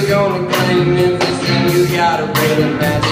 you gonna claim if this thing you gotta really match?